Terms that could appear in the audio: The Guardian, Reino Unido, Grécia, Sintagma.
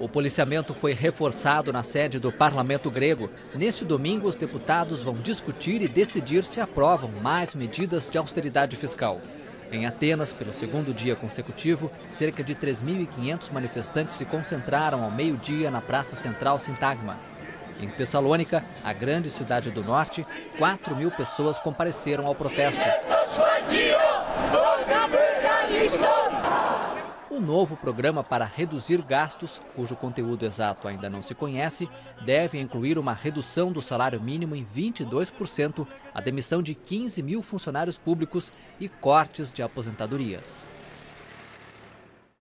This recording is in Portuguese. O policiamento foi reforçado na sede do Parlamento grego. Neste domingo, os deputados vão discutir e decidir se aprovam mais medidas de austeridade fiscal. Em Atenas, pelo segundo dia consecutivo, cerca de 3.500 manifestantes se concentraram ao meio-dia na Praça Central Sintagma. Em Tessalônica, a grande cidade do norte, 4.000 pessoas compareceram ao protesto. O novo programa para reduzir gastos, cujo conteúdo exato ainda não se conhece, deve incluir uma redução do salário mínimo em 22%, a demissão de 15.000 funcionários públicos e cortes de aposentadorias.